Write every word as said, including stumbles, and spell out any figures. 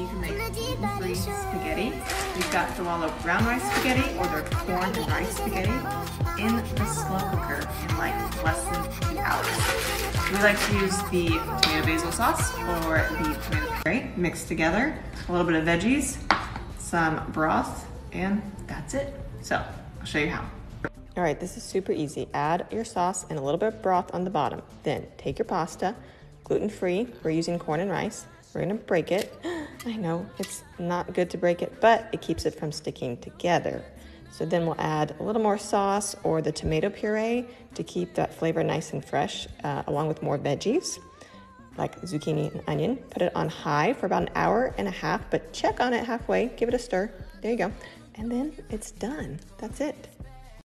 You can make gluten-free spaghetti. You've got Diwalo brown rice spaghetti or their corn and rice spaghetti in the slow cooker in like less than two hours. We like to use the tomato basil sauce or the tomato puree mixed together, a little bit of veggies, some broth, and that's it. So I'll show you how. All right, this is super easy. Add your sauce and a little bit of broth on the bottom. Then take your pasta, gluten-free, we're using corn and rice. We're gonna break it. I know it's not good to break it, but it keeps it from sticking together. So then we'll add a little more sauce or the tomato puree to keep that flavor nice and fresh, uh, along with more veggies like zucchini and onion. Put it on high for about an hour and a half, but check on it halfway, give it a stir. There you go. And then it's done, that's it.